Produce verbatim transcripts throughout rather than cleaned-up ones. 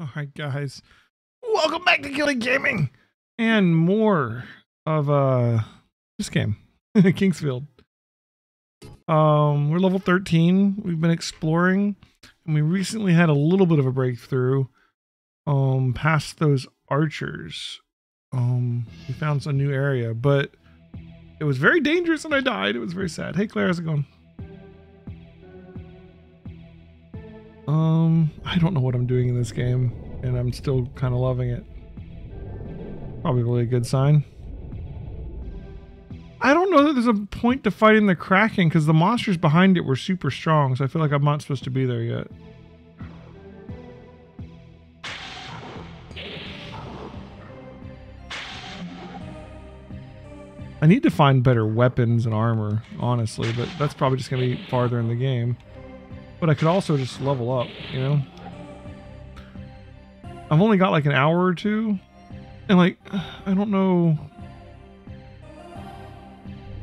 All right, guys, welcome back to Quelag Gaming and more of uh this game, Kingsfield. Um, we're level thirteen. We've been exploring, and we recently had a little bit of a breakthrough. Um, past those archers, um, we found some new area, but it was very dangerous, and I died. It was very sad. Hey, Claire, how's it going? Um, I don't know what I'm doing in this game, and I'm still kind of loving it. Probably a good sign. I don't know that there's a point to fighting the Kraken because the monsters behind it were super strong, so I feel like I'm not supposed to be there yet. I need to find better weapons and armor, honestly, but that's probably just going to be farther in the game. But I could also just level up, you know? I've only got like an hour or two. And like, I don't know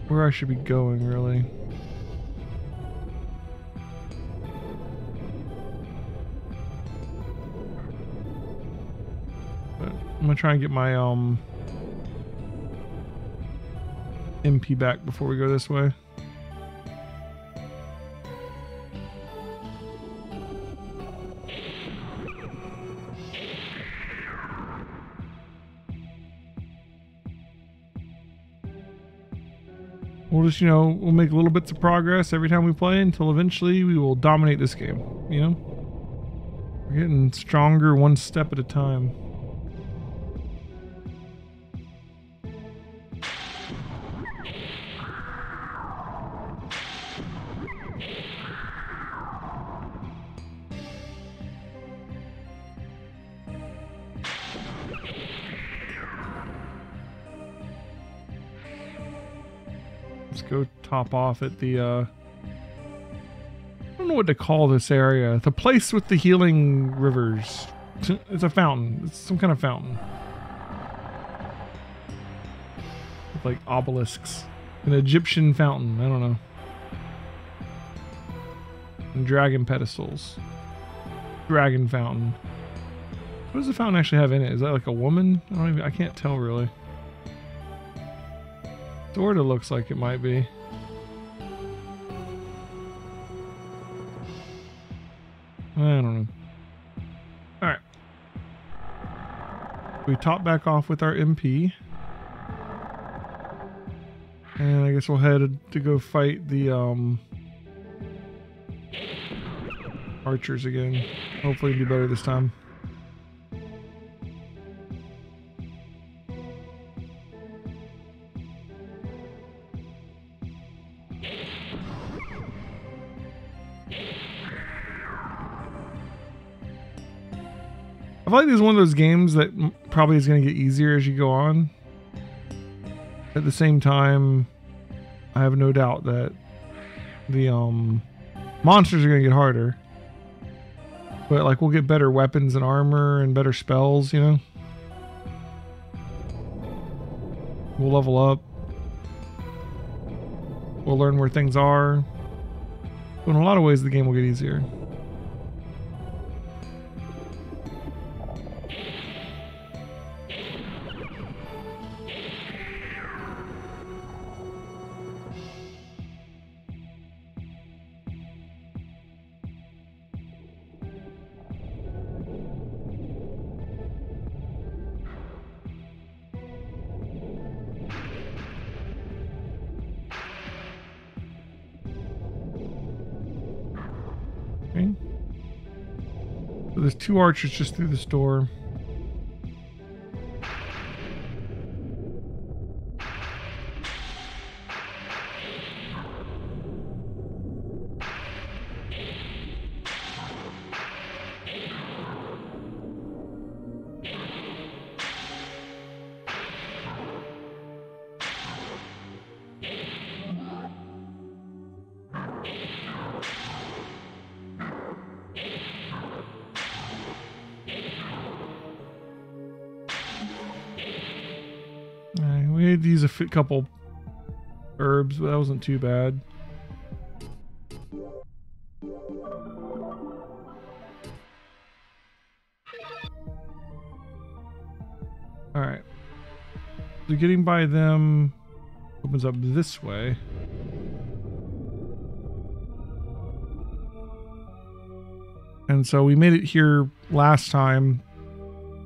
where I should be going, really. But I'm going to try and get my um M P back before we go this way. We'll just, you know, we'll make little bits of progress every time we play until eventually we will dominate this game, you know? We're getting stronger one step at a time. Top off at the uh I don't know what to call this area, the place with the healing rivers. It's a fountain. It's some kind of fountain with like obelisks, an Egyptian fountain, I don't know, and dragon pedestals. Dragon fountain. What does the fountain actually have in it? Is that like a woman? I don't even, I can't tell really. Sort of looks like it might be. I don't know. All right. We top back off with our M P. And I guess we'll head to go fight the um, archers again. Hopefully do better this time. I feel like this is one of those games that probably is going to get easier as you go on. At the same time, I have no doubt that the um, monsters are going to get harder. But like, we'll get better weapons and armor and better spells, you know? We'll level up. We'll learn where things are. But in a lot of ways, the game will get easier. So there's two archers just through this door. Use a fit couple herbs, but that wasn't too bad. All right. So getting by them opens up this way. And so we made it here last time.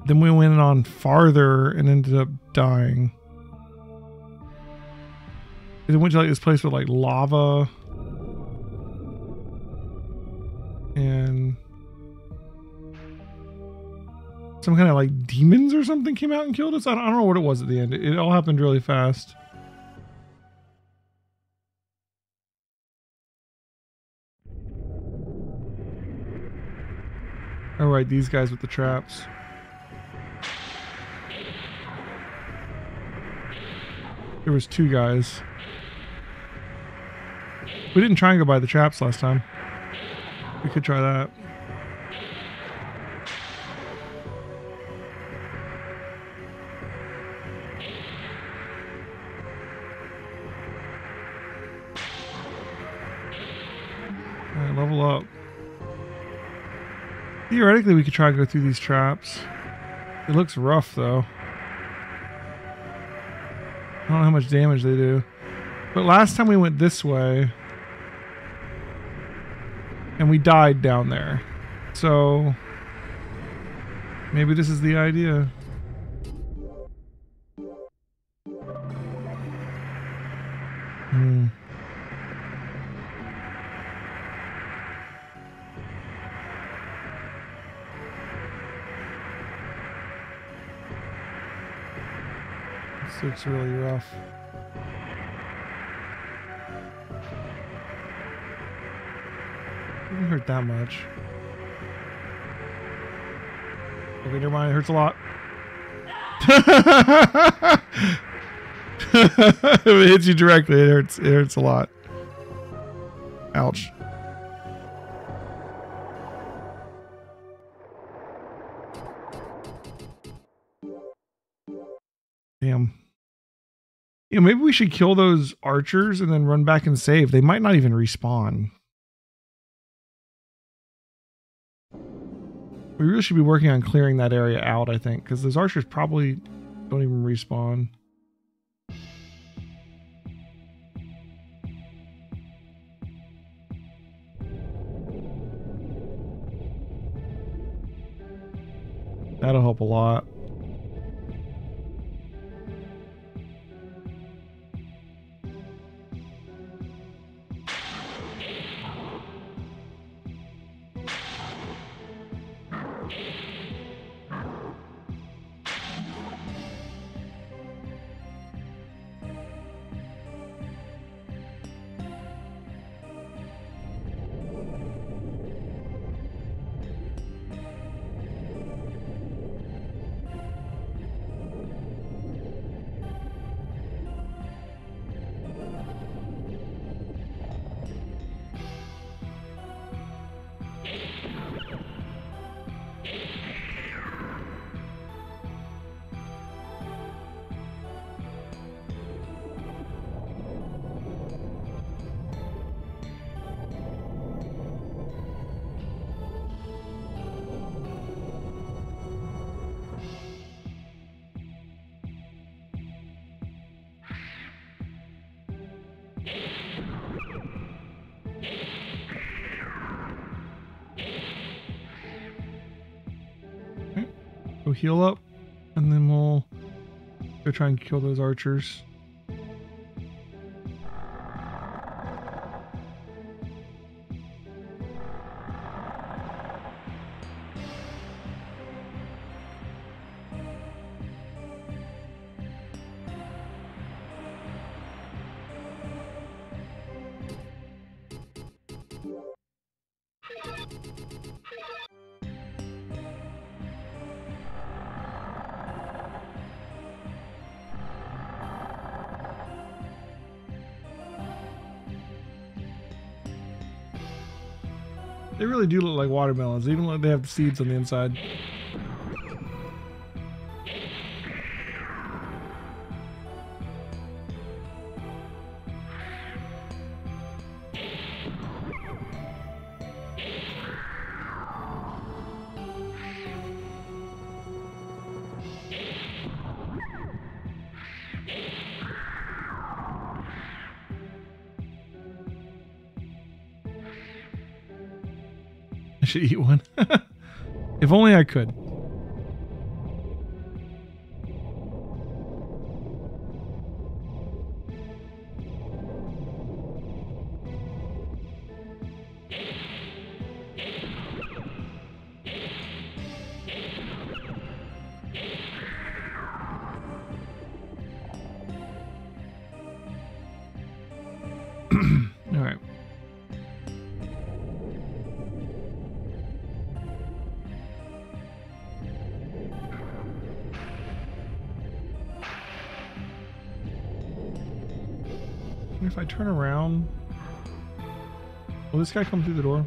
Then we went on farther and ended up dying. It went to like this place with like lava. And some kind of like demons or something came out and killed us. I don't, I don't know what it was at the end. It, it all happened really fast. All right, these guys with the traps. There was two guys. We didn't try and go by the traps last time. We could try that. All right, level up. Theoretically, we could try to go through these traps. It looks rough, though. I don't know how much damage they do. But last time we went this way, and we died down there. So maybe this is the idea. Hmm. This looks really rough. It didn't hurt that much. Okay, never mind. It hurts a lot. If it hits you directly, it hurts. It hurts a lot. Ouch. Damn. You know, maybe we should kill those archers and then run back and save. They might not even respawn. We really should be working on clearing that area out, I think, because those archers probably don't even respawn. That'll help a lot. Heal up, and then we'll go try and kill those archers. They really do look like watermelons, even though they have the seeds on the inside. should eat one. If only I could. If I turn around, will this guy come through the door?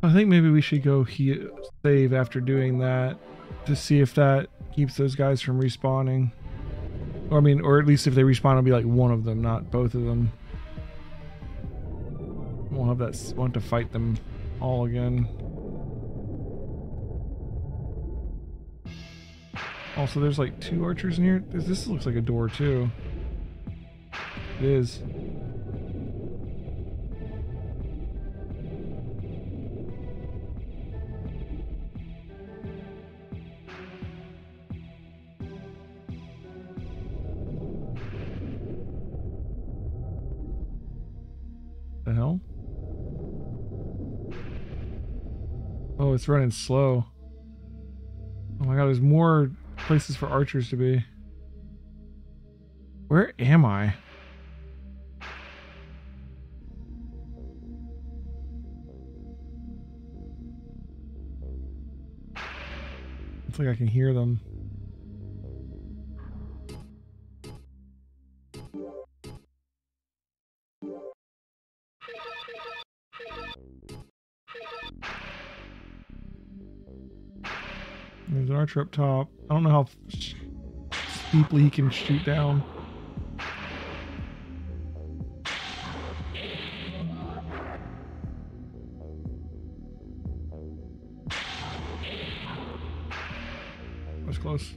I think maybe we should go he save after doing that to see if that keeps those guys from respawning. Or I mean, or at least if they respawn, it'll be like one of them, not both of them. We'll have that. We'll have to fight them all again. Also, there's like two archers in here. This, this looks like a door too. It is. It's running slow. Oh my god, there's more places for archers to be. Where am I? It's like I can hear them. There's an archer up top. I don't know how steeply he can shoot down. That was close.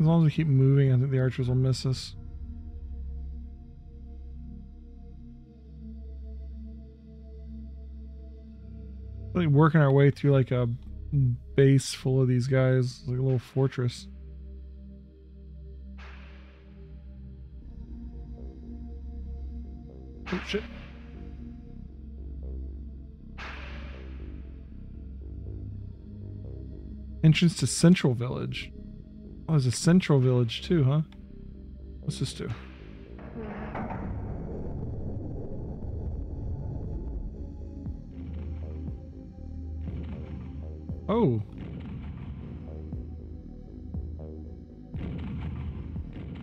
As long as we keep moving, I think the archers will miss us. I think working our way through like a base full of these guys, like a little fortress. Oh shit. Entrance to Central Village. Oh, there's a central village too, huh? What's this do? Oh.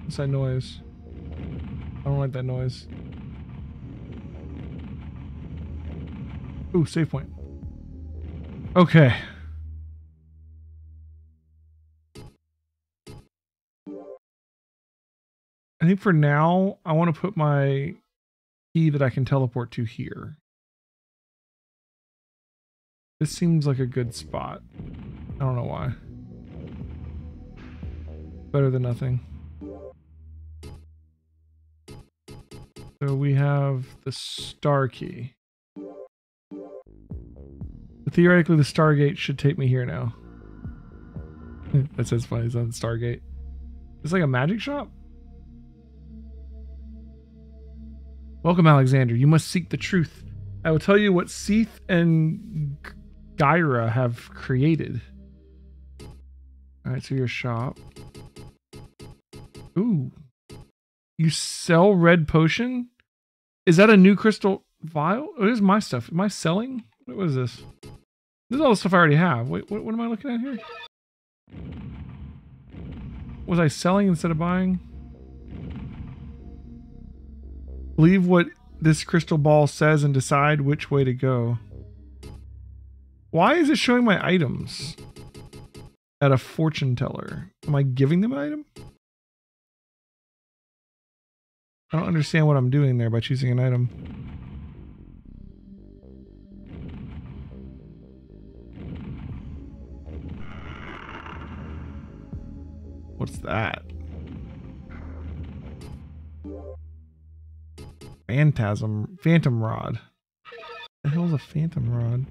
What's that noise? I don't like that noise. Ooh, save point. Okay. I think for now, I want to put my key that I can teleport to here. This seems like a good spot. I don't know why. Better than nothing. So we have the star key. But Theoretically, the Stargate should take me here now. That sounds funny. It's on the Stargate. It's like a magic shop. Welcome, Alexander. You must seek the truth. I will tell you what Seath and Gyra have created. All right, so your shop. Ooh. You sell red potion? Is that a new crystal vial? What is my stuff? Am I selling? What was this? This is all the stuff I already have. Wait, what, what am I looking at here? Was I selling instead of buying? Believe what this crystal ball says and decide which way to go. Why is it showing my items at a fortune teller? Am I giving them an item? I don't understand what I'm doing there by choosing an item. What's that? Phantasm, Phantom Rod. What the hell is a Phantom Rod?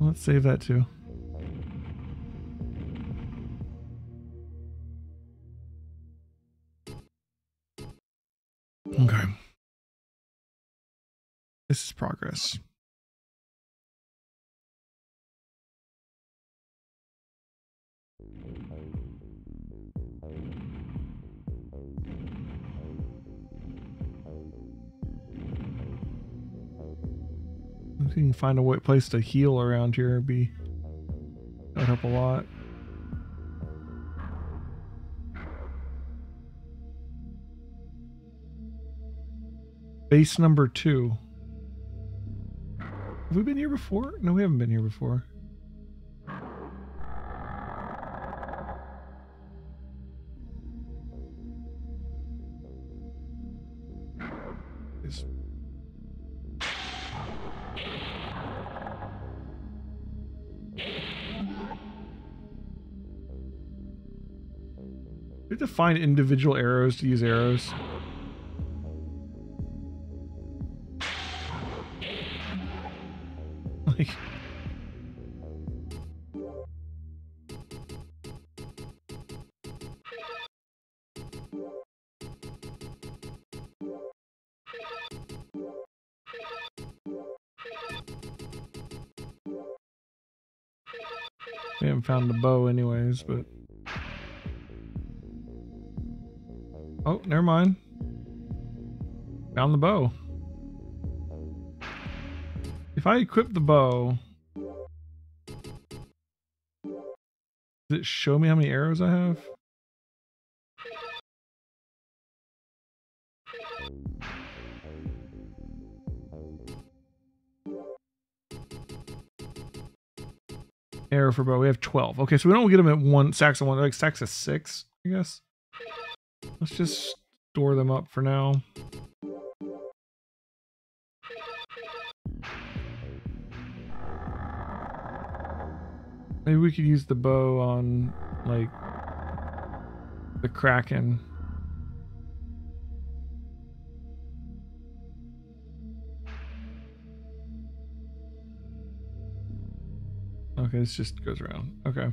Let's save that too. Okay. This is progress. If you can find a place to heal around here, it'd be that'd help a lot. Base number two. Have we been here before? No, we haven't been here before. We have to find individual arrows to use arrows. Like, we haven't found the bow anyways, but oh, never mind. Found the bow. If I equip the bow, does it show me how many arrows I have? Arrow for bow. We have twelve. Okay, so we don't get them at one stacks of one. They're like stacks of six, I guess. Let's just store them up for now. Maybe we could use the bow on, like, the Kraken. Okay, this just goes around. Okay.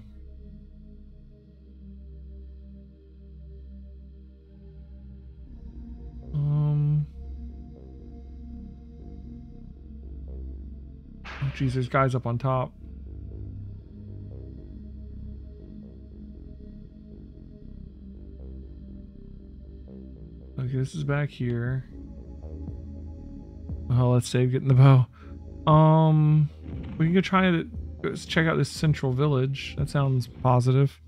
Jeez, there's guys up on top. Okay, this is back here. Oh, let's save getting the bow. Um, we can go try it. Let's check out this central village. That sounds positive.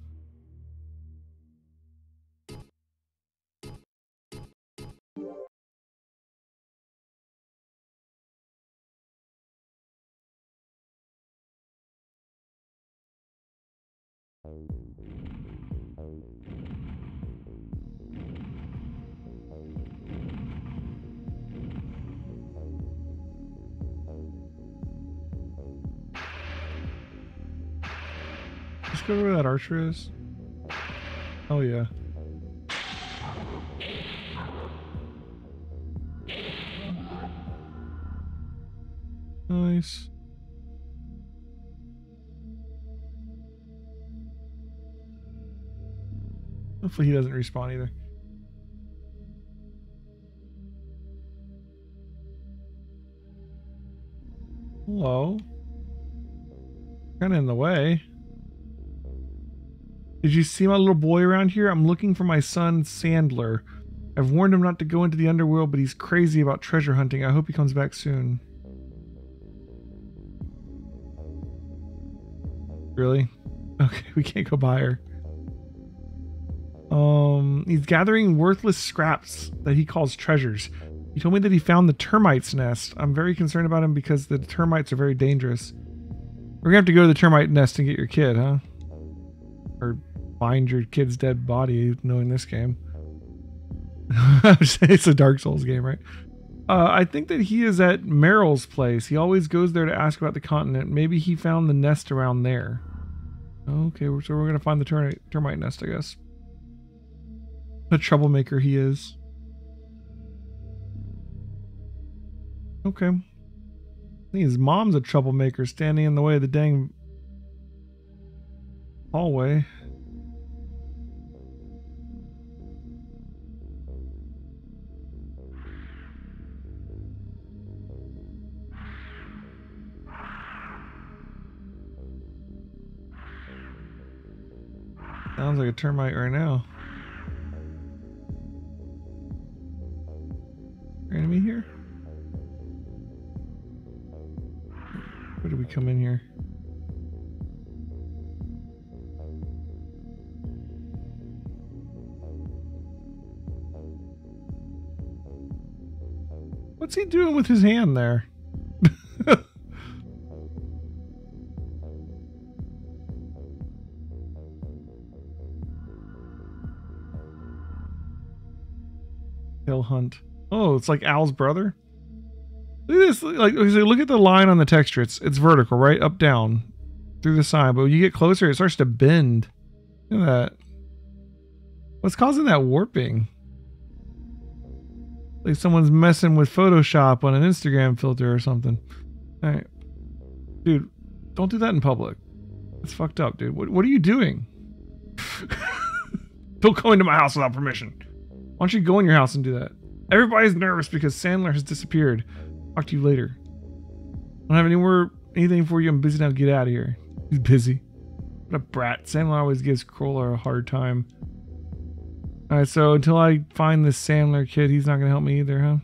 Let's go where that archer is. Oh yeah. Nice. Hopefully he doesn't respawn either. Hello. Kinda in the way. Did you see my little boy around here? I'm looking for my son, Sandler. I've warned him not to go into the underworld, but he's crazy about treasure hunting. I hope he comes back soon. Really? Okay, we can't go by her. Um, he's gathering worthless scraps that he calls treasures. He told me that he found the termite's nest. I'm very concerned about him because the termites are very dangerous. We're gonna have to go to the termite nest and get your kid, huh? Or find your kid's dead body, knowing this game. It's a Dark Souls game, right? Uh, I think that he is at Meryl's place. He always goes there to ask about the continent. Maybe he found the nest around there. Okay, so we're gonna find the termite, termite nest, I guess. What a troublemaker he is. Okay. I think his mom's a troublemaker standing in the way of the dang hallway. Sounds like a termite right now. Enemy here? Where did we come in here? What's he doing with his hand there? Hill hunt. Oh, it's like Al's brother. Look at this. Like, look at the line on the texture. It's it's vertical, right? Up, down, through the side. But when you get closer, it starts to bend. Look at that. What's causing that warping? Like someone's messing with Photoshop on an Instagram filter or something. All right, dude, don't do that in public. That's fucked up, dude. What what are you doing? Don't go into my house without permission. Why don't you go in your house and do that? Everybody's nervous because Sandler has disappeared. Talk to you later. I don't have anywhere, anything for you. I'm busy now. Get out of here. He's busy. What a brat. Sandler always gives Kroler a hard time. Alright, so until I find this Sandler kid, he's not going to help me either, huh?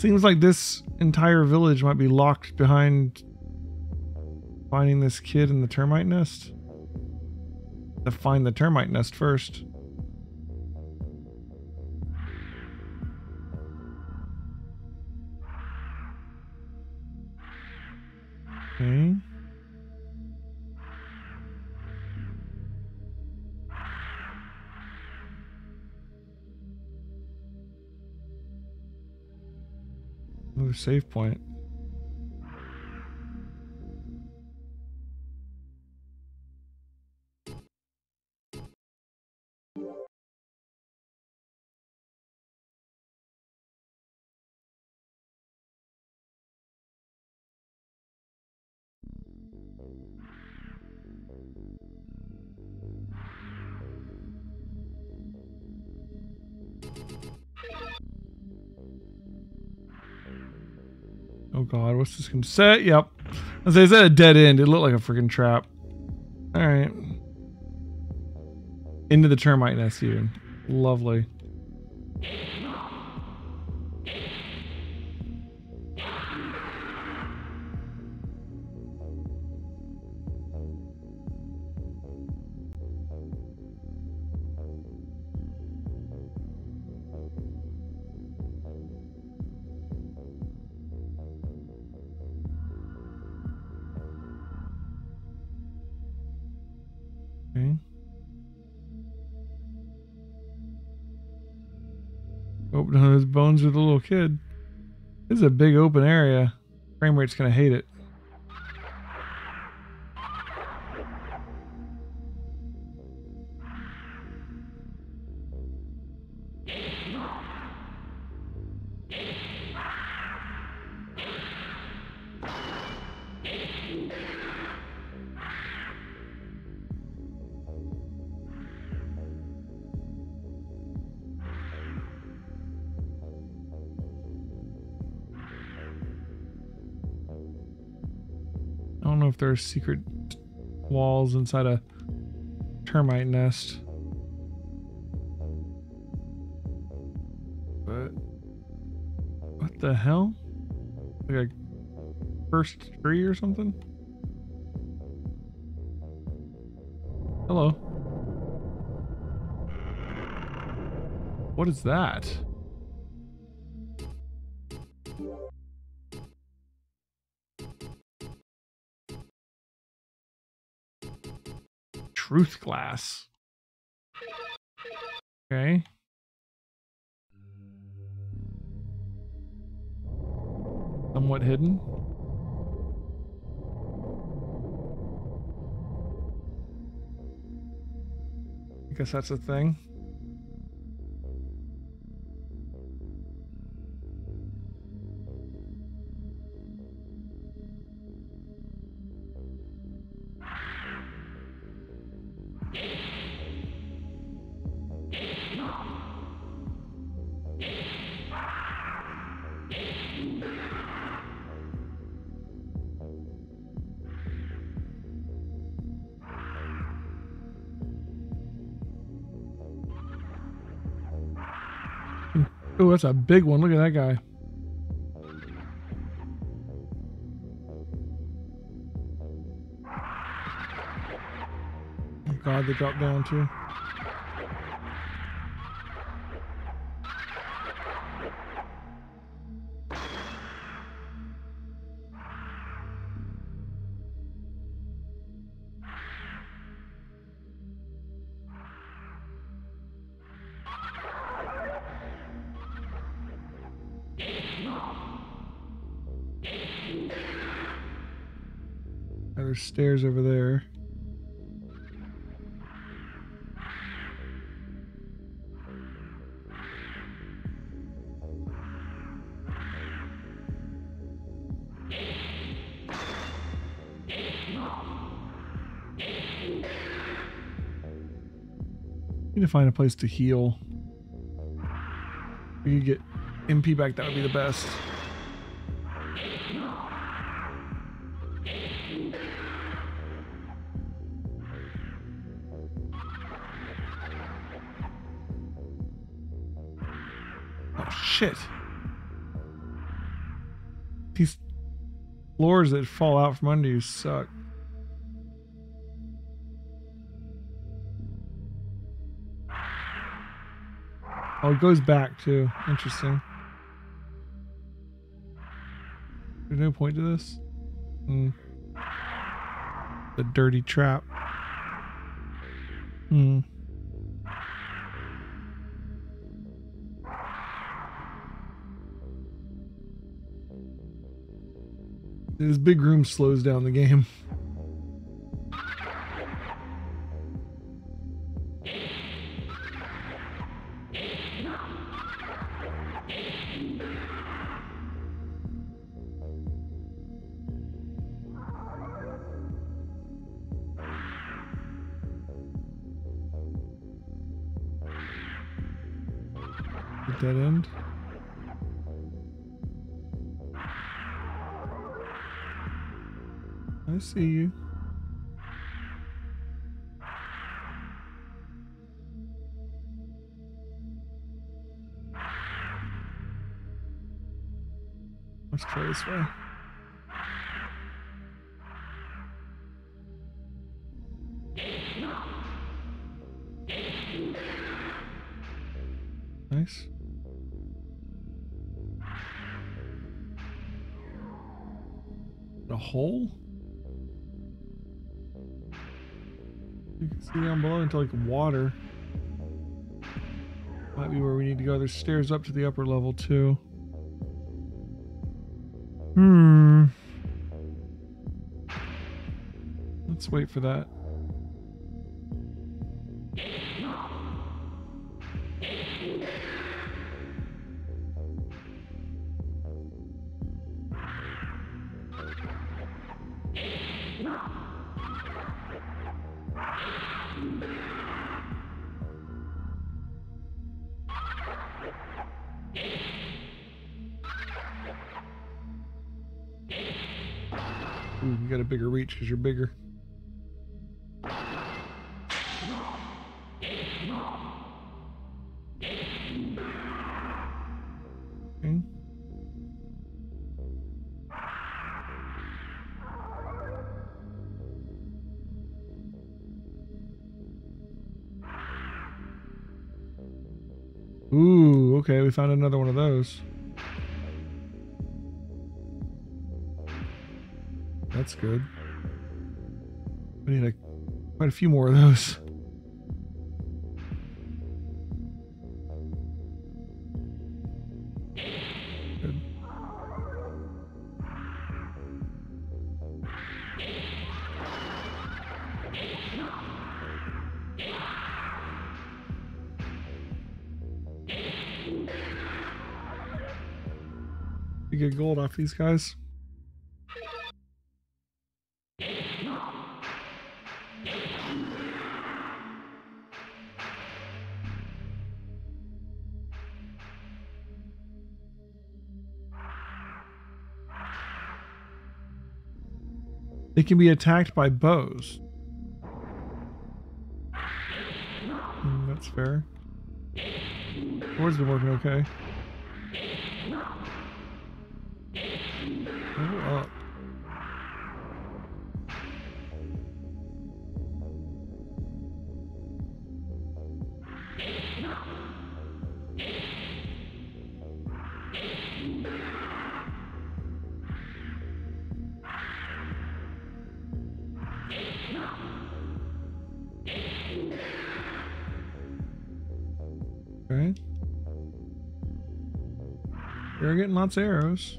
Seems like this entire village might be locked behind finding this kid in the termite nest. To find the termite nest first. Okay. Another save point. Oh god, what's this gonna say? Yep. As I said, a dead end. It looked like a freaking trap. Alright. Into the termite nest even. Lovely. Those bones with the little kid. This is a big open area. Frame rate's gonna hate it. I don't know if there are secret walls inside a termite nest. But what the hell? Like a cursed tree or something? Hello. What is that? Truth Glass. Okay. Somewhat hidden. I guess that's a thing. Oh, that's a big one. Look at that guy. Oh God, they dropped down too. There's stairs over there. Need to find a place to heal. If you could get M P back, that would be the best. Shit. These floors that fall out from under you suck. Oh, it goes back too. Interesting. There's no point to this. Mm. The dirty trap. Hmm. This big room slows down the game. Dead end. I see you. Let's try this way. Nice. The hole? You can see down below into like water. Might be where we need to go. There's stairs up to the upper level too. Hmm. Let's wait for that. Ooh, you got a bigger reach because you're bigger. Okay. Ooh, okay, we found another one of those. That's good. We need a, quite a few more of those. Good. You get gold off these guys. They can be attacked by bows. Mm, that's fair. Sword's been working okay. Level up. They're getting lots of arrows.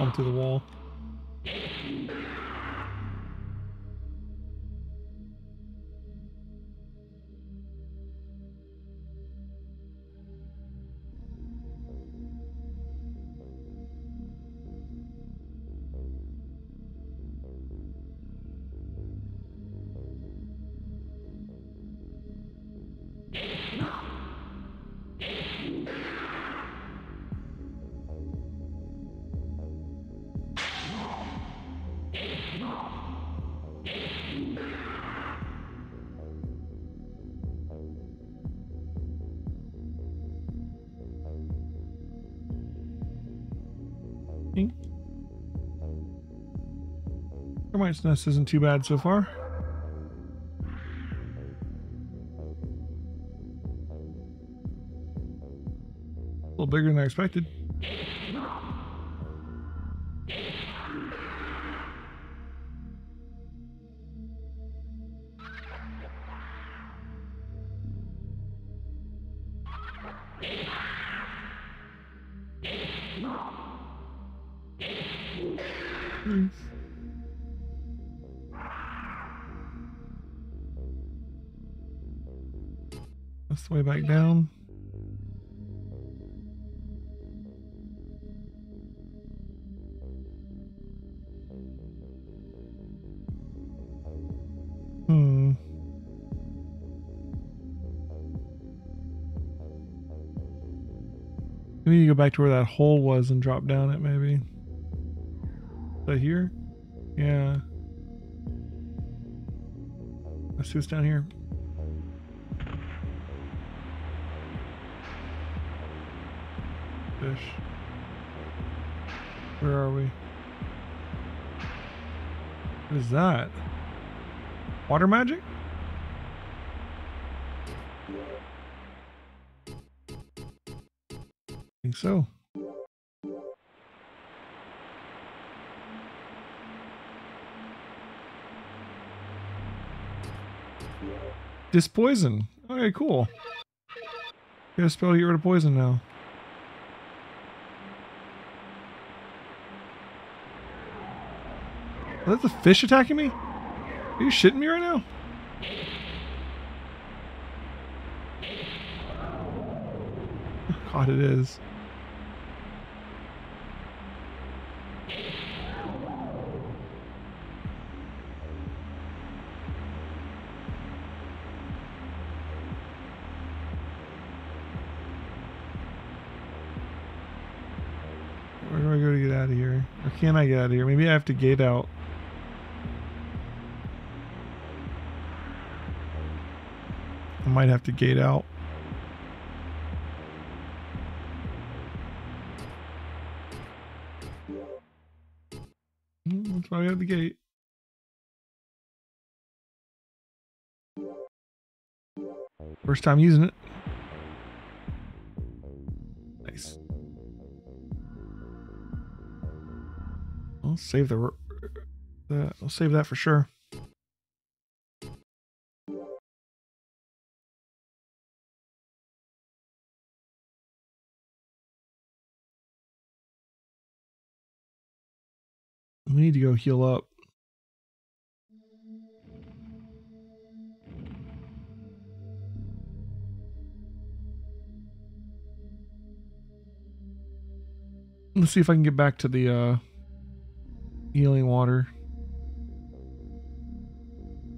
Up to the wall. Termite's nest isn't too bad so far. A little bigger than I expected. That's the way back down. Hmm. We need to go back to where that hole was and drop down it, maybe. Is that here? Yeah. Let's see what's down here. Fish. Where are we? What is that? Water magic? I think so. Dispoison. Okay, cool. Got a spell to get rid of poison now. Is that the fish attacking me? Are you shitting me right now? Oh God, it is. out of here? Or can I get out of here? Maybe I have to gate out. I might have to gate out. Let's probably have the gate. First time using it. Nice. I'll save the, uh, I'll save that for sure. We need to go heal up. Let's see if I can get back to the uh, healing water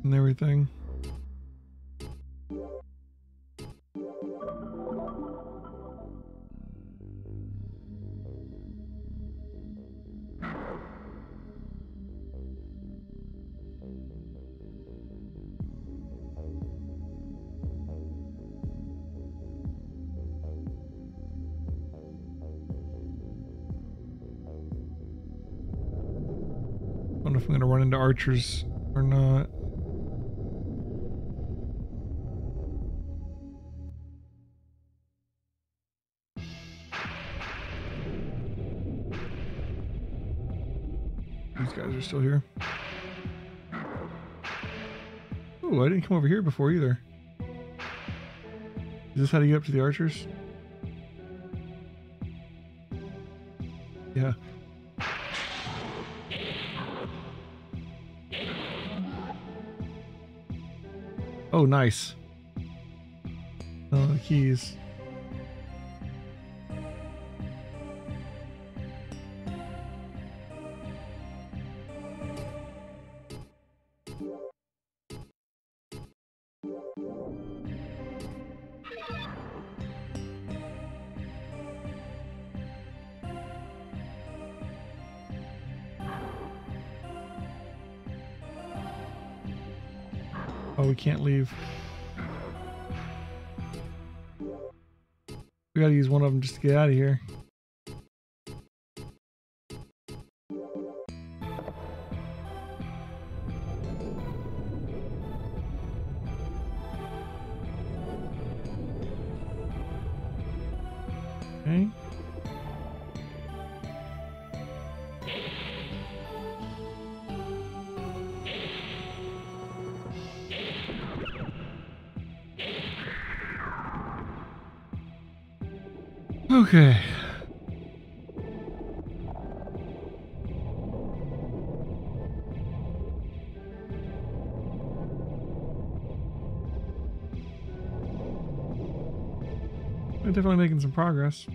and everything. Archers or not. These guys are still here. Oh, I didn't come over here before either. Is this how to get up to the archers? Yeah. Oh, nice. Oh, the keys. We can't leave. We gotta use one of them just to get out of here. Okay. Okay. We're definitely making some progress.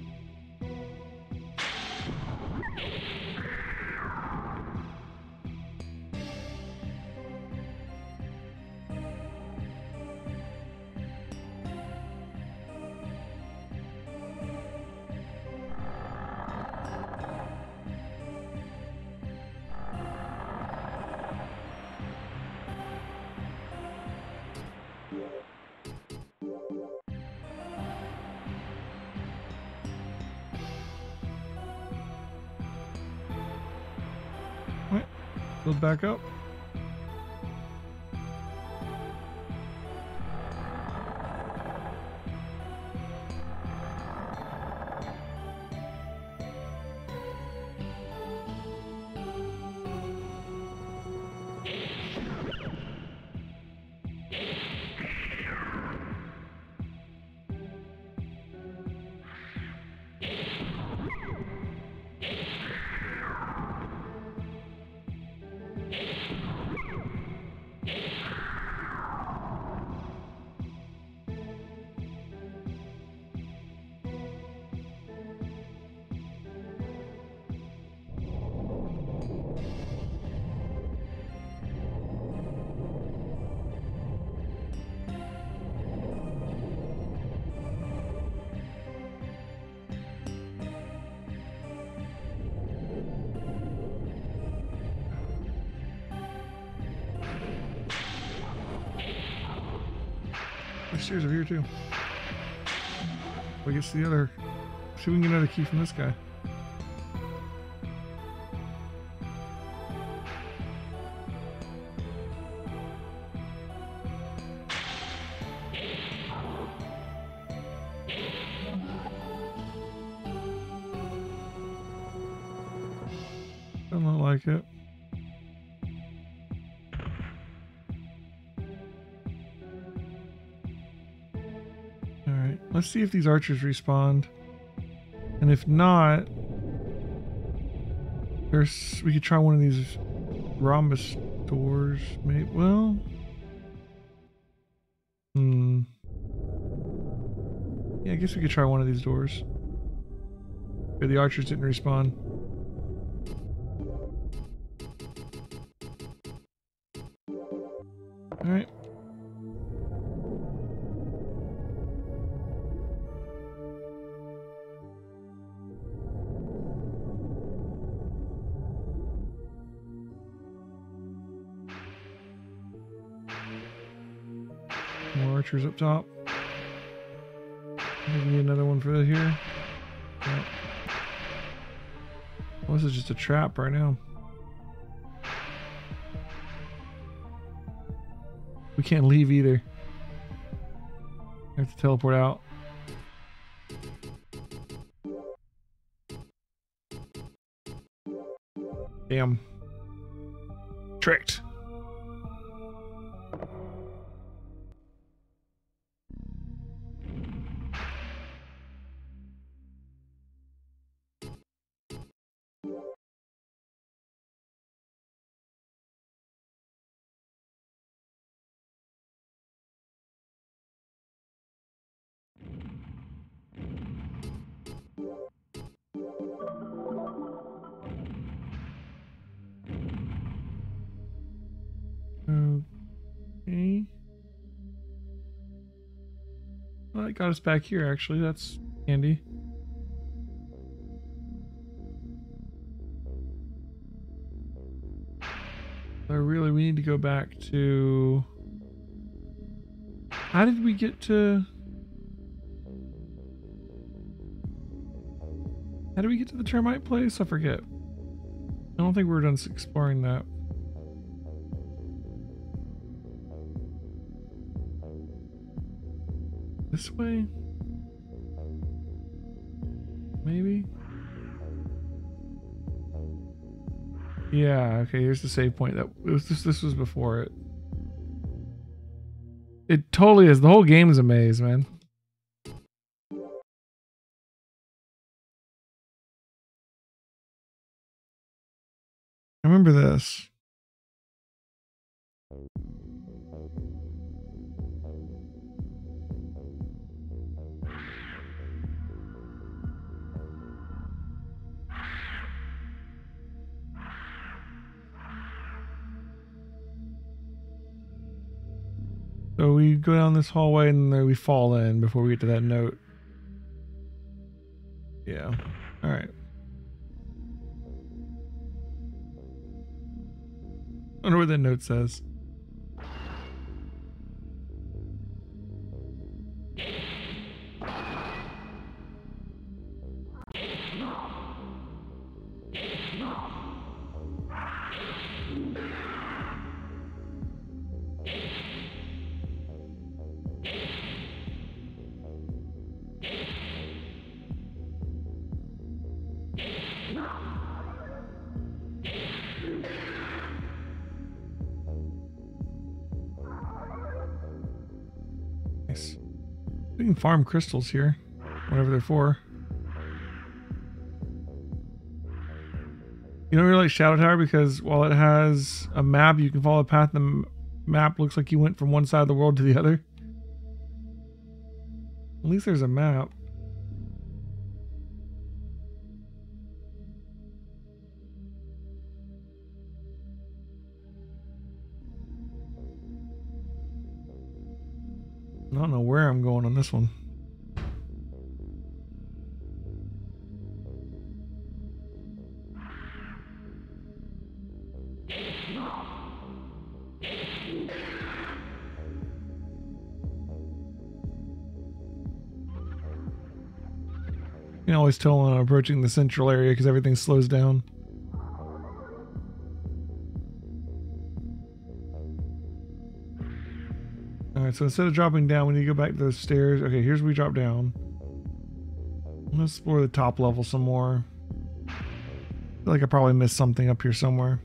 Back up. There's stairs over here too. Well, I guess the other. See if we can get another key from this guy. Doesn't look like it. Alright, let's see if these archers respawn. And if not, there's, we could try one of these rhombus doors, maybe. Well, hmm. Yeah, I guess we could try one of these doors. Okay, the archers didn't respawn. All right. Up top. Maybe another one for here. Yep. Well, this is just a trap right now. We can't leave either. I have to teleport out. Damn. Tricked. Got us back here, actually. That's handy. So really, we need to go back to... How did we get to... How did we get to the termite place? I forget. I don't think we were done exploring that. This way? Maybe? Yeah, okay, here's the save point. That it was just, this was before it. It totally is. The whole game is a maze, man. I remember this. So we go down this hallway and then we fall in before we get to that note. Yeah. All right. I wonder what that note says. Farm crystals here, whatever they're for. You don't really like Shadow Tower because while it has a map, you can follow a path, the map looks like you went from one side of the world to the other. At least there's a map. I don't know where I'm going on this one. can always tell when I'm approaching the central area because everything slows down. Alright, so instead of dropping down, we need to go back to those stairs. Okay, here's where we drop down. Let's explore the top level some more. I feel like I probably missed something up here somewhere.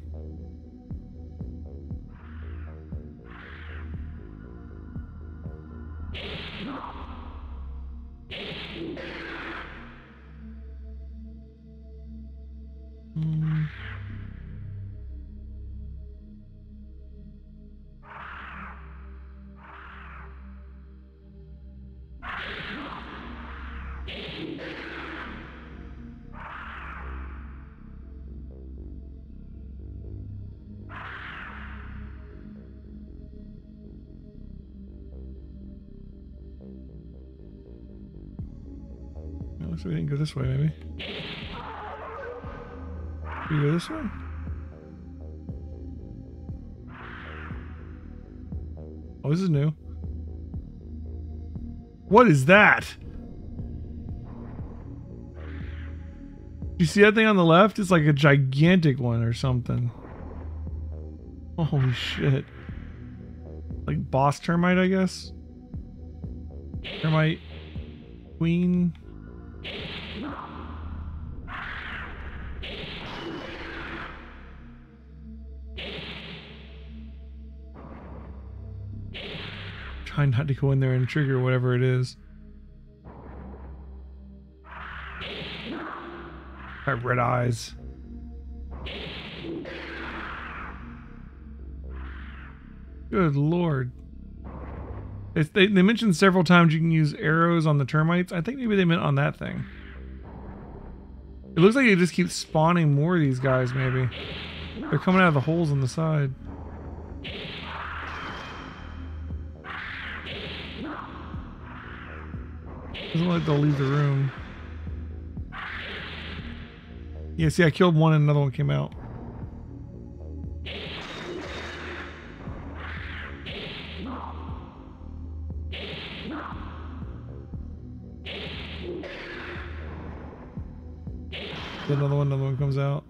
So we didn't go this way, maybe. Can we go this way? Oh, this is new. What is that? You see that thing on the left? It's like a gigantic one or something. Holy shit. Like boss termite, I guess? Termite queen? Try not to go in there and trigger whatever it is. I have red eyes. Good lord. It's, they, they mentioned several times you can use arrows on the termites. I think maybe they meant on that thing. It looks like they just keep spawning more of these guys, maybe. They're coming out of the holes on the side. Doesn't look like they'll leave the room. Yeah, see, I killed one and another one came out. Another one, another one comes out.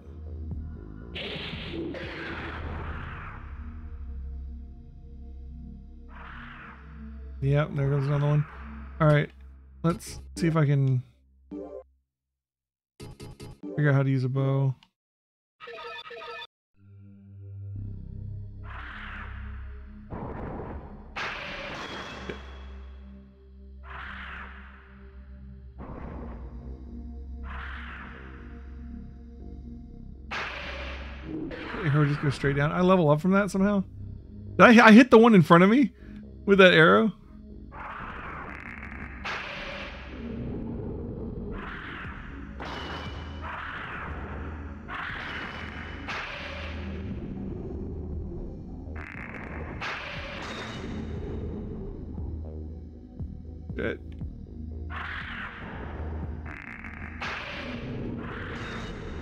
Yep, there goes another one. Alright, let's see if I can figure out how to use a bow. Just go straight down. I level up from that somehow. Did I, I hit the one in front of me with that arrow?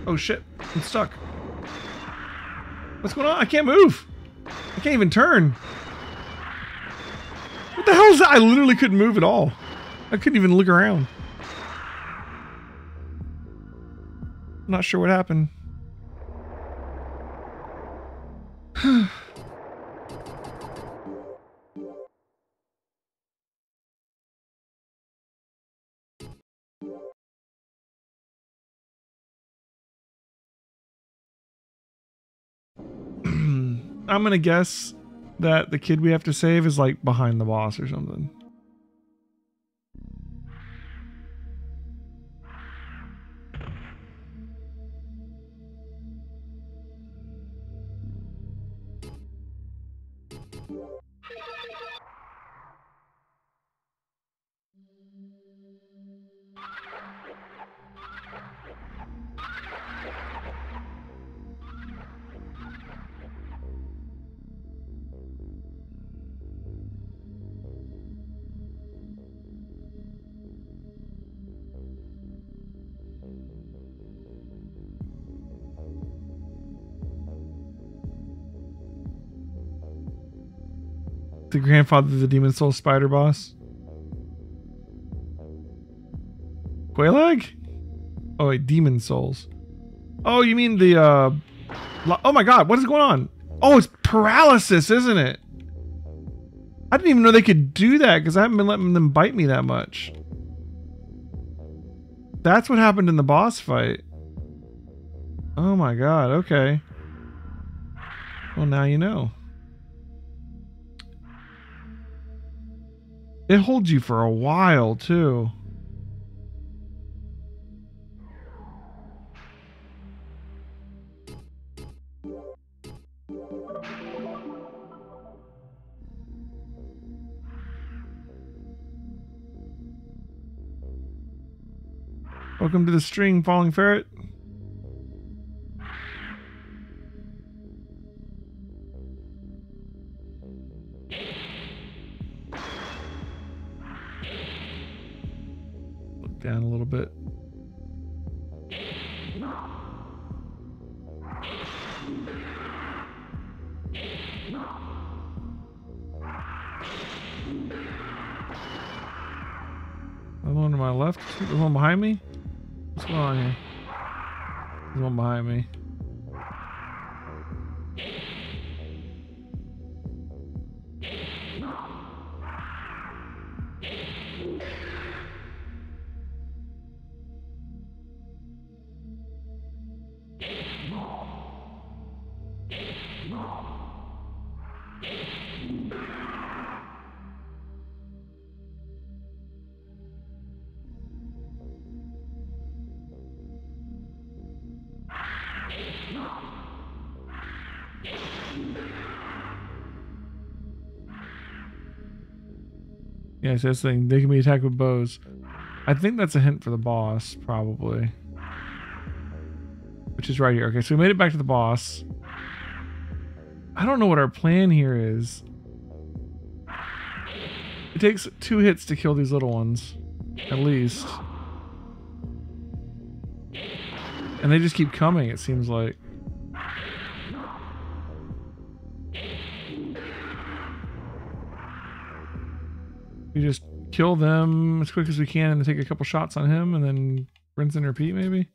Shit. Oh shit, I'm stuck. What's going on? I can't move. I can't even turn. What the hell is that? I literally couldn't move at all. I couldn't even look around. I'm not sure what happened. I'm going to guess that the kid we have to save is like behind the boss or something. The grandfather of the Demon Soul Spider Boss. Quelag? Oh wait, Demon Souls. Oh, you mean the, uh... oh my god, what is going on? Oh, it's paralysis, isn't it? I didn't even know they could do that because I haven't been letting them bite me that much. That's what happened in the boss fight. Oh my god, okay. Well, now you know. It holds you for a while, too. Welcome to the stream, Falling Ferret. Look down a little bit. Another one to my left, the one behind me. What's going on here? There's one behind me. Yeah, so that's the thing. They can be attacked with bows. I think that's a hint for the boss, probably. Which is right here. Okay, so we made it back to the boss. I don't know what our plan here is. It takes two hits to kill these little ones, at least. And they just keep coming, it seems like. We just kill them as quick as we can and take a couple shots on him and then rinse and repeat, maybe?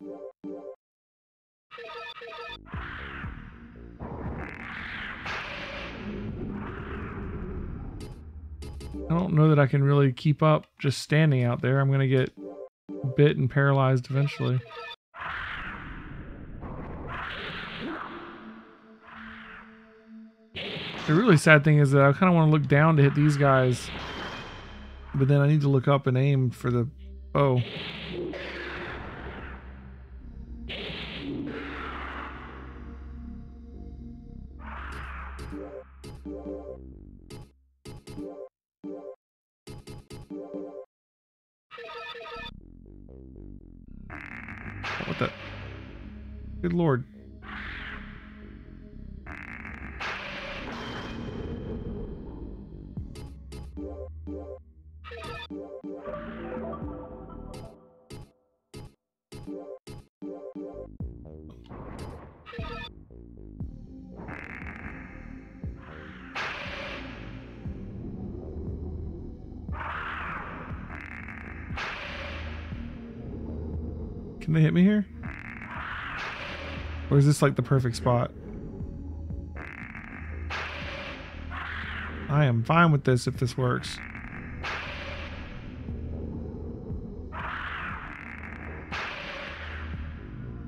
I don't know that I can really keep up just standing out there. I'm going to get bit and paralyzed eventually. The really sad thing is that I kind of want to look down to hit these guys. But then I need to look up and aim for the bow. What the? Good lord. Can they hit me here? Or is this like the perfect spot? I am fine with this if this works.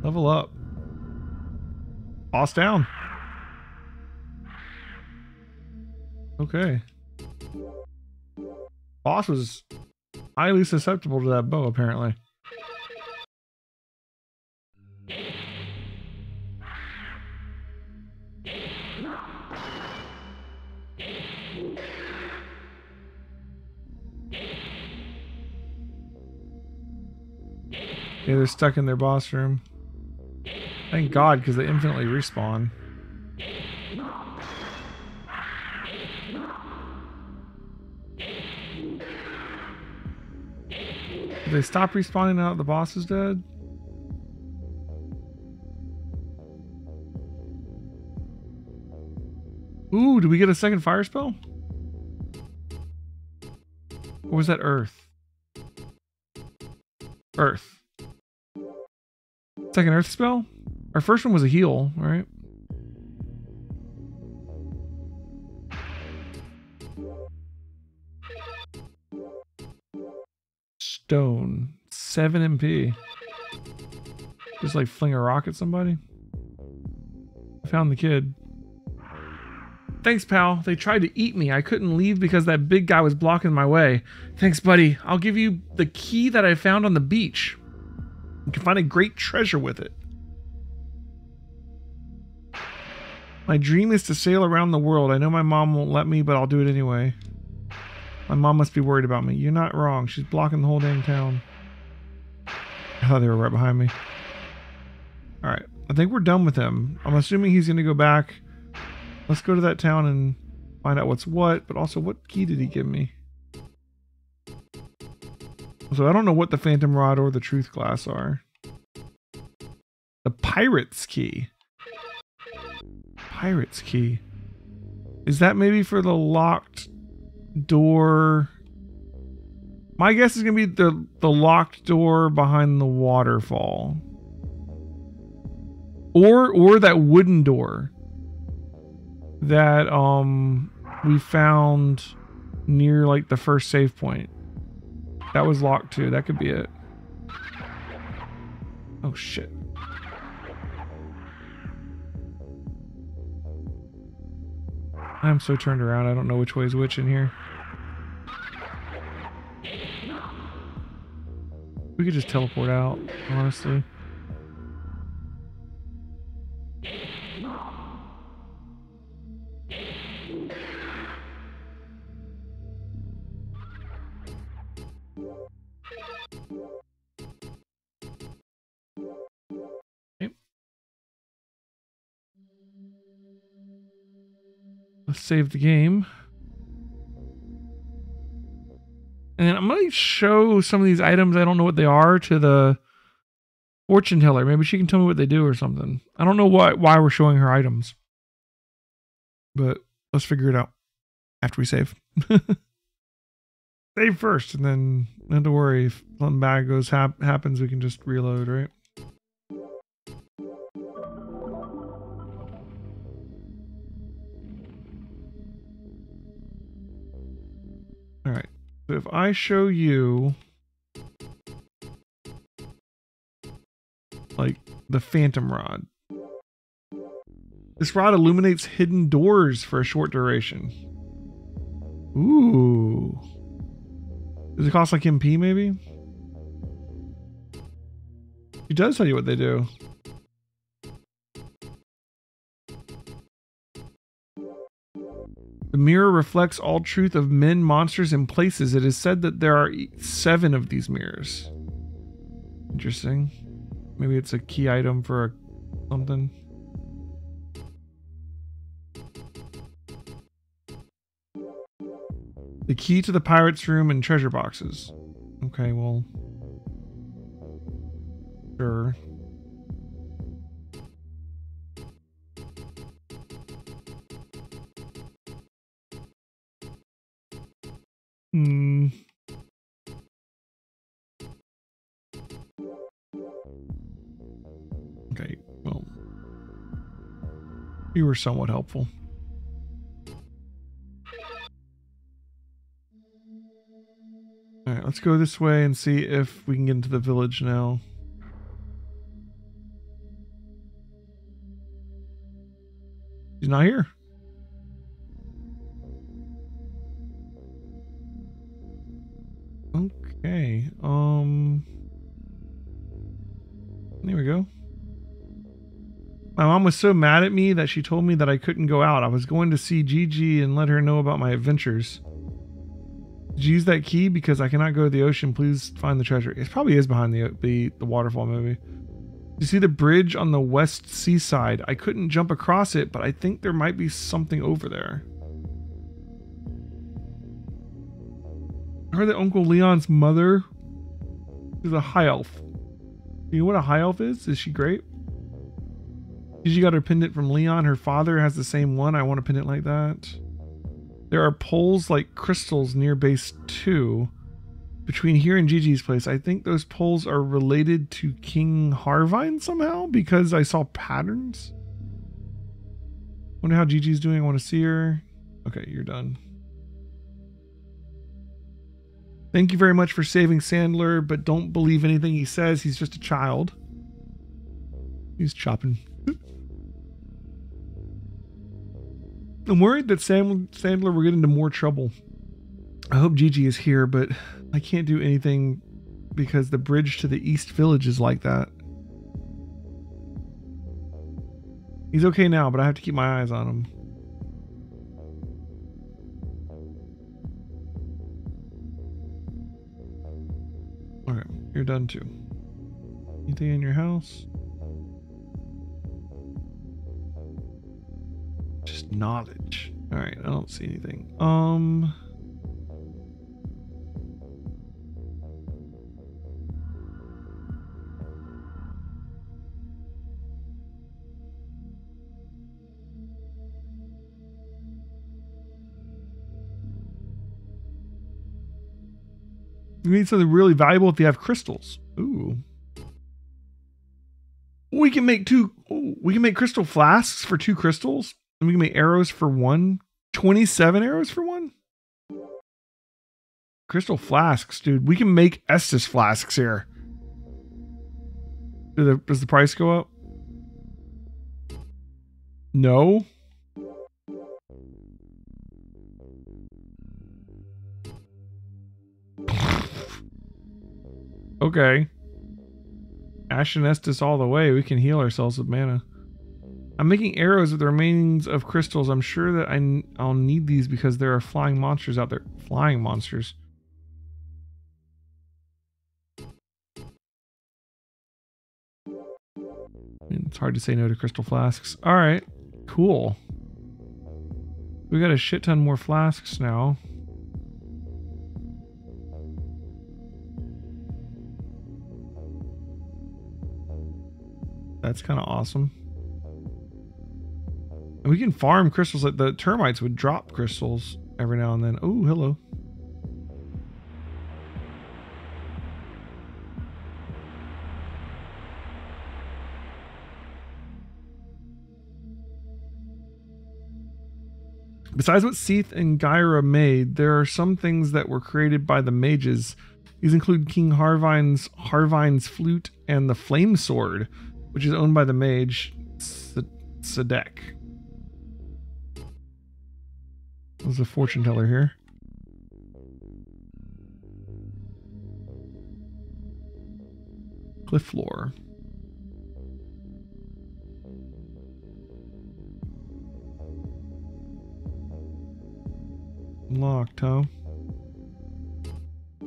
Level up. Boss down. Okay. Boss was highly susceptible to that bow, apparently. Yeah, they're stuck in their boss room. Thank God, because they infinitely respawn. Did they stop respawning now that the boss is dead? Ooh, did we get a second fire spell? Or was that Earth? Earth. Second earth spell? Our first one was a heal, right? Stone. seven M P. Just like fling a rock at somebody. I found the kid. Thanks, pal. They tried to eat me. I couldn't leave because that big guy was blocking my way. Thanks, buddy. I'll give you the key that I found on the beach. You can find a great treasure with it. My dream is to sail around the world. I know my mom won't let me, but I'll do it anyway. My mom must be worried about me. You're not wrong. She's blocking the whole dang town. I thought they were right behind me. All right. I think we're done with him. I'm assuming he's going to go back. Let's go to that town and find out what's what, but also what key did he give me? So I don't know what the Phantom Rod or the Truth Glass are. The Pirate's Key. Pirate's Key. Is that maybe for the locked door? My guess is going to be the, the locked door behind the waterfall. Or, or that wooden door that um, we found near like the first save point. That was locked too. That could be it. Oh shit. I'm so turned around. I don't know which way is which in here. We could just teleport out, honestly. Save the game. And I'm going to show some of these items. I don't know what they are to the fortune teller. Maybe she can tell me what they do or something. I don't know why, why we're showing her items. But let's figure it out after we save. Save first and then not have to worry. If something bad goes hap happens, we can just reload, right? So if I show you like the Phantom Rod, this rod illuminates hidden doors for a short duration. Ooh. Does it cost like M P maybe? It does tell you what they do. The mirror reflects all truth of men, monsters, and places. It is said that there are seven of these mirrors. Interesting. Maybe it's a key item for a something. The key to the pirate's room and treasure boxes. Okay, well... Sure. Hmm. Okay, well, you were somewhat helpful. All right, let's go this way and see if we can get into the village now. He's not here. Okay, um, there we go. My mom was so mad at me that she told me that I couldn't go out. I was going to see Gigi and let her know about my adventures. Did you use that key? Because I cannot go to the ocean. Please find the treasure. It probably is behind the, the, the waterfall maybe. You see the bridge on the west seaside? I couldn't jump across it, but I think there might be something over there. I heard that Uncle Leon's mother is a high elf. Do you know what a high elf is? Is she great? Gigi got her pendant from Leon. Her father has the same one. I want a pendant like that. There are poles like crystals near base two. between here and Gigi's place. I think those poles are related to King Harvine somehow because I saw patterns. Wonder how Gigi's doing. I want to see her. Okay, you're done. Thank you very much for saving Sandler, but don't believe anything he says. He's just a child. He's chopping. I'm worried that Sam Sandler will get into more trouble. I hope Gigi is here, but I can't do anything because the bridge to the East Village is like that. He's okay now, but I have to keep my eyes on him. Okay, you're done too. Anything in your house? Just knowledge. All right, I don't see anything. Um... You need something really valuable if you have crystals. Ooh. We can make two. Ooh, we can make crystal flasks for two crystals. And we can make arrows for one. twenty-seven arrows for one? Crystal flasks, dude. We can make Estus flasks here. Do the, does the price go up? No. Okay. Ash and Estus all the way. We can heal ourselves with mana. I'm making arrows with the remains of crystals. I'm sure that I, I'll need these because there are flying monsters out there. Flying monsters. It's hard to say no to crystal flasks. All right. Cool. We got a shit ton more flasks now. That's kind of awesome. And we can farm crystals. Like the termites would drop crystals every now and then. Oh, hello. Besides what Seath and Gyra made, there are some things that were created by the mages. These include King Harvine's Harvine's flute and the flame sword, which is owned by the mage Sadek. There's a fortune teller here. Cliff floor. Locked, huh?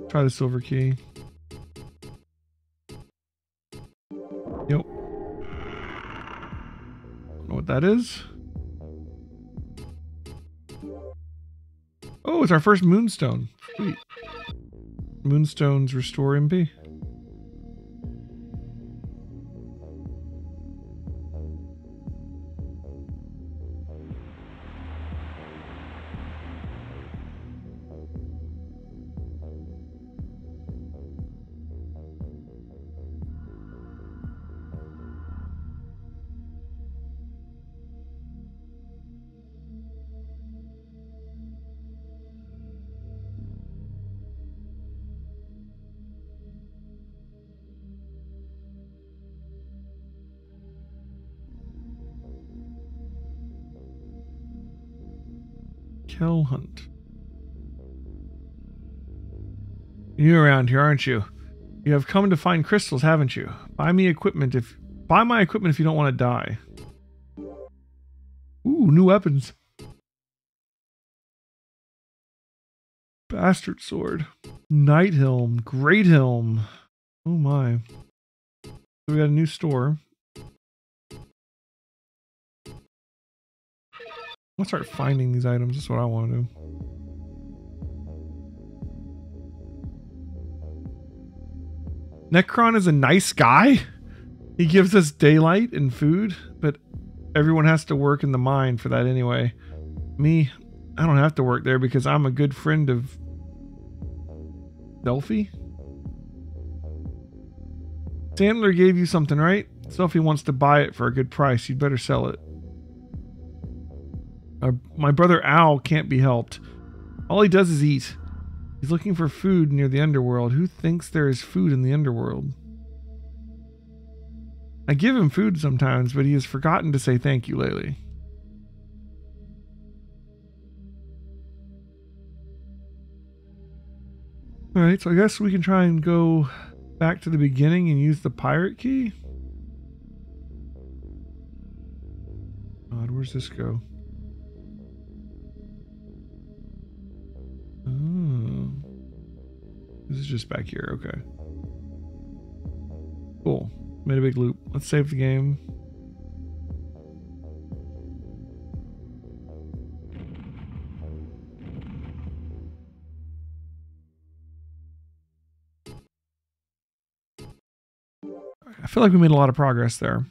Try the silver key. Yep. What that is. Oh, it's our first moonstone. Sweet. Moonstones restore M P. Kel Hunt. You're around here, aren't you? You have come to find crystals, haven't you? Buy me equipment if buy my equipment if you don't want to die. Ooh, new weapons. Bastard sword. Night helm. Great helm. Oh my. So we got a new store. Let's start finding these items. That's what I want to do. Necron is a nice guy. He gives us daylight and food, but everyone has to work in the mine for that anyway. Me, I don't have to work there because I'm a good friend of Delphi? Sandler gave you something, right? Sophie wants to buy it for a good price. You'd better sell it. Uh, my brother Al can't be helped. All he does is eat. He's looking for food near the underworld. Who thinks there is food in the underworld? I give him food sometimes, but he has forgotten to say thank you lately. Alright, so I guess we can try and go back to the beginning and use the pirate key. God, where's this go? Oh. This is just back here, okay. Cool. Made a big loop. Let's save the game. I feel like we made a lot of progress there.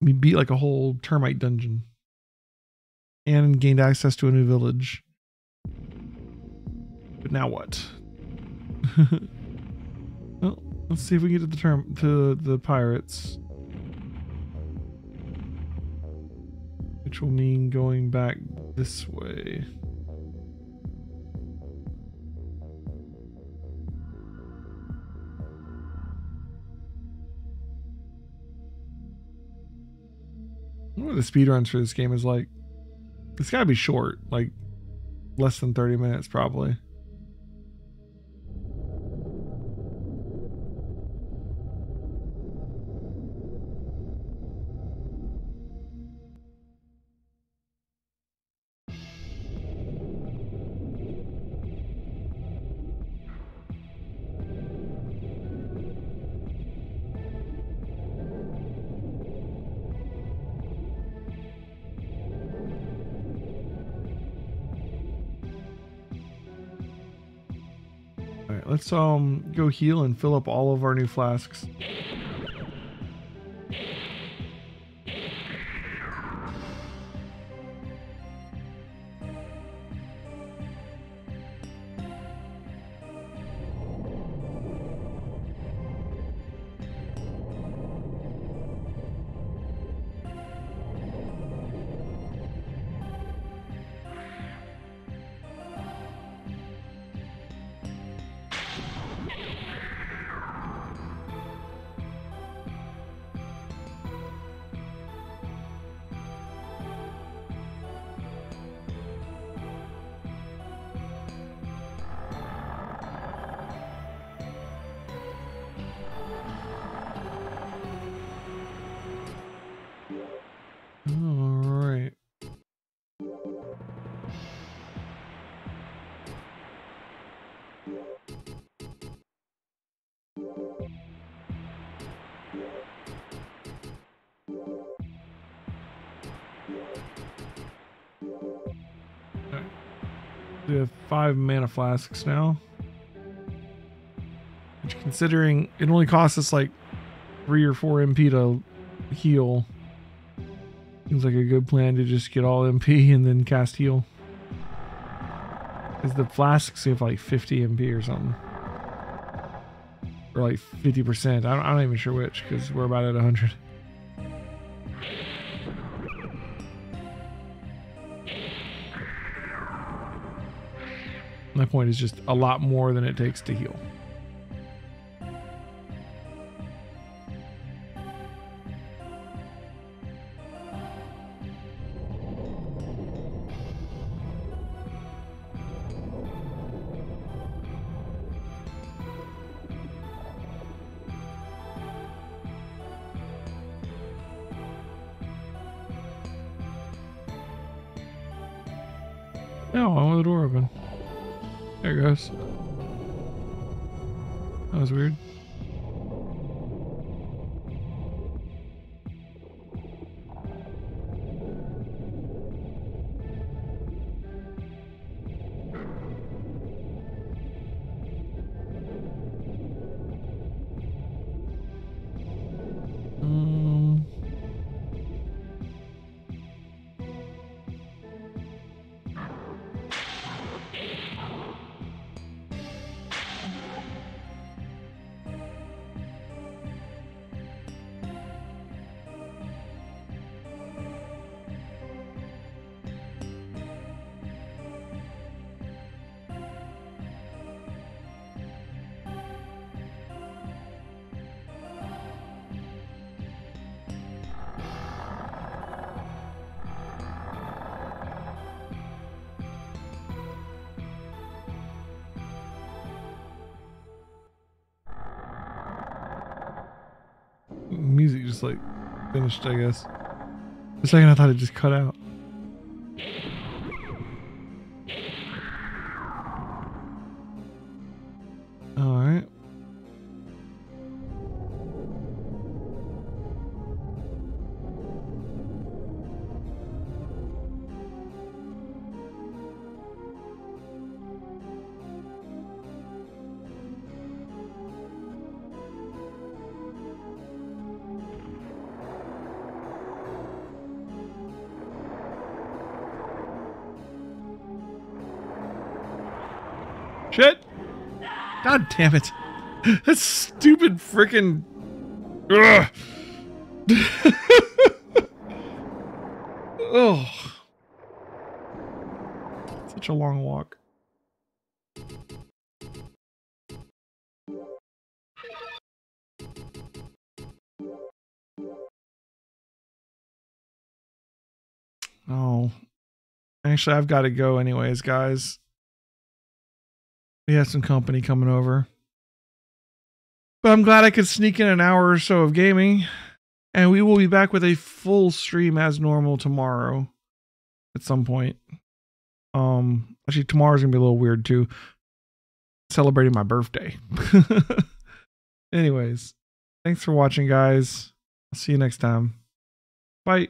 We beat like a whole termite dungeon. And gained access to a new village. But now what? Well, let's see if we can get to the term to the pirates. Which will mean going back this way. I wonder what the speedruns for this game is like. It's gotta be short, like less than thirty minutes probably. Let's um go heal and fill up all of our new flasks. We have five mana flasks now, which, considering it only costs us like three or four M P to heal, seems like a good plan to just get all M P and then cast heal, because the flasks have like fifty M P or something, or like fifty percent. I'm, I'm not even sure which, because we're about at one hundred. My point is just a lot more than it takes to heal. No, I want the door open. There it goes. That was weird. music just like finished, I guess. For a second I thought it just cut out. Alright. Shit! God damn it. That stupid frickin'. Oh. Such a long walk. Oh. Actually, I've got to go anyways, guys. We have some company coming over. But I'm glad I could sneak in an hour or so of gaming. And we will be back with a full stream as normal tomorrow. At some point. Um, actually, tomorrow's going to be a little weird too. Celebrating my birthday. Anyways. Thanks for watching, guys. I'll see you next time. Bye.